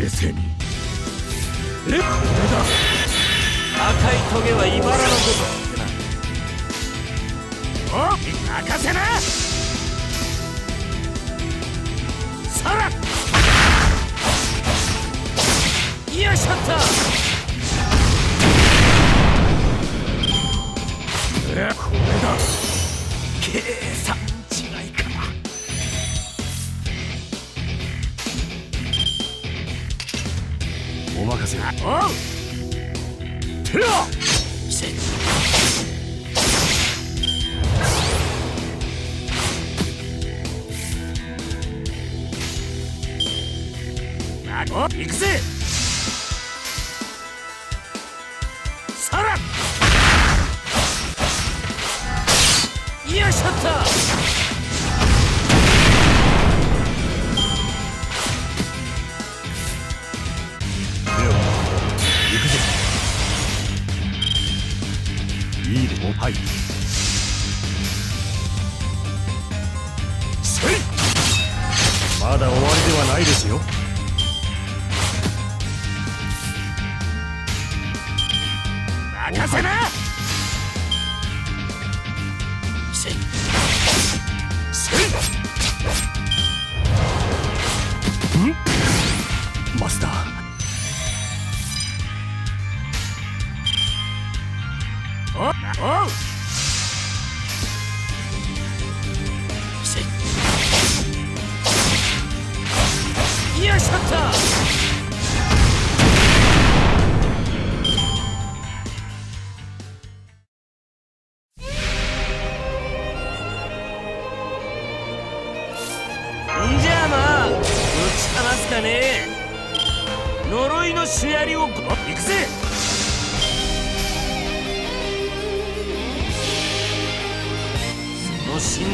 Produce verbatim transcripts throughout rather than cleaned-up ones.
冷静に。え、これだ。赤いトゲは茨のことってな。お、任せな。さら。よいしょっと。え、これだ。計算。お任せ。あっ、手をせっあっ、いくぜ。さらよいしょっと。はい。せい。まだ終わりではないですよ。任せな。せい。せい。ん？マスター。おう。よいしょっと。んじゃあまあ、ぶちかますかね。呪いの主槍を、行くぜ。心臓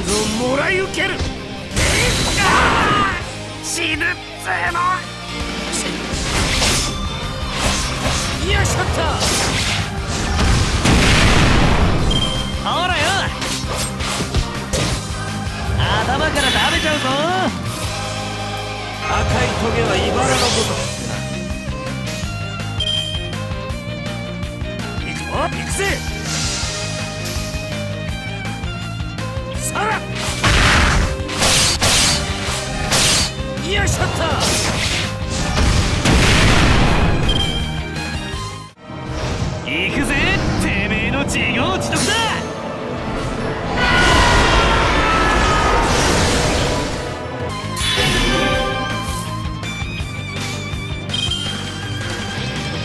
もらい受ける。死ぬっつーの。よいしょっと。ほらよ、頭から食べちゃうぞ。赤いトゲは茨のこと。いくぞ、いくぜ。よいしょっと。いくぜ、てめえの自業自得だ。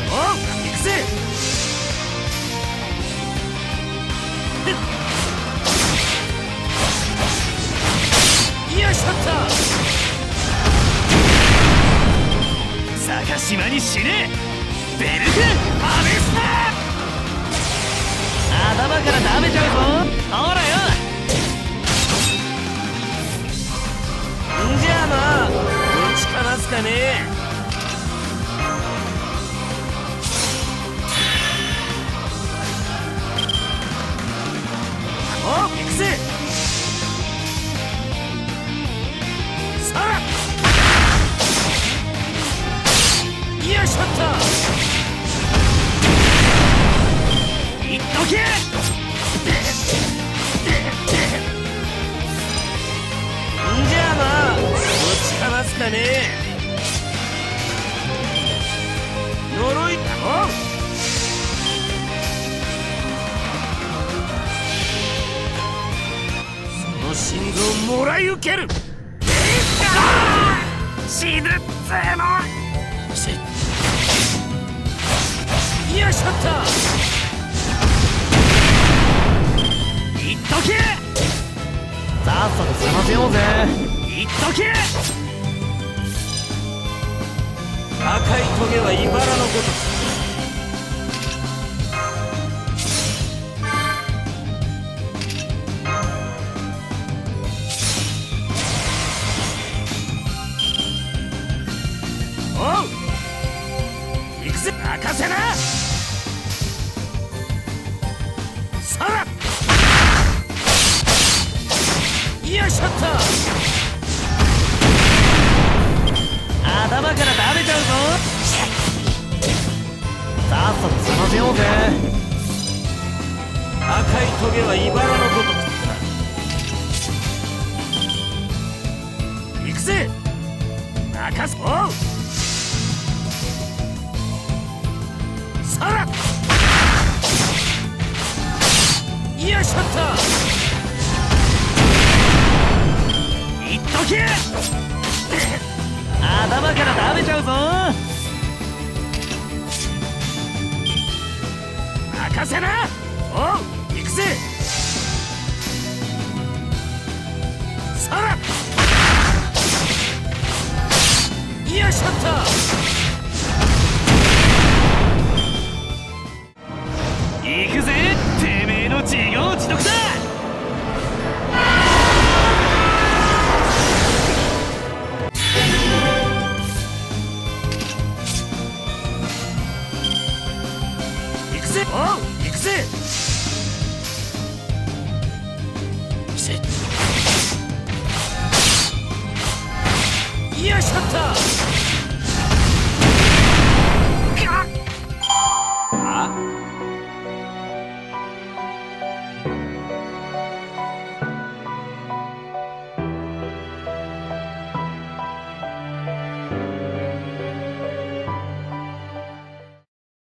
おう、いくぜ。坂島に死ね。ベルクアベスタ。頭から食べちゃうぞ。ほらよ。んじゃあまあ、どっちかますかね。お、行くぜ。よいしょっと。いっとけ。んじゃあまあ、こっちかますかね。呪いだろ。その心臓もらい受ける。死ぬっつーの。よいしょっと。いっとけ。さっさと済ませようぜ。いっとけ。赤いトゲは茨のこと。おう、いくぜ。任せな。よいしょっと。頭から食べちゃうぞ。さっさと済ませようぜ。赤いトゲは茨のごとくだ。行くぜ中洲。さらっよいしょっといっとけ頭から食べちゃうぞ。任せな。おう、行くぜ。さらっよいしょっと行くぜ。てめえの自業自得だ。よいしょっと